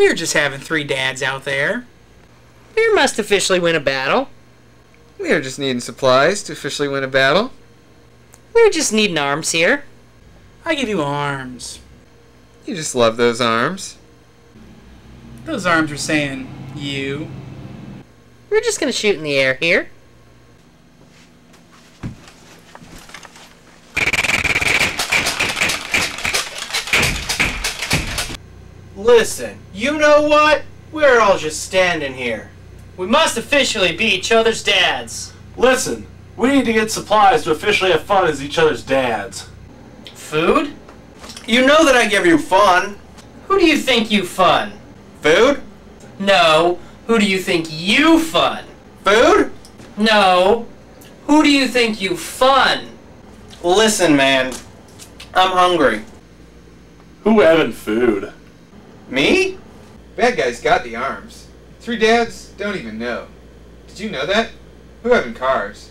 We were just having three dads out there. We must officially win a battle. We are just needing supplies to officially win a battle. We're just needing arms here. I give you arms. You just love those arms. Those arms are saying, you. We're just going to shoot in the air here. Listen, you know what? We're all just standing here. We must officially be each other's dads. Listen, we need to get supplies to officially have fun as each other's dads. Food? You know that I give you fun. Who do you think you fun? Food? No. Who do you think you fun? Food? No. Who do you think you fun? Listen, man. I'm hungry. Who having food? Me? Bad guy's got the arms. Three dads don't even know. Did you know that? Who having cars?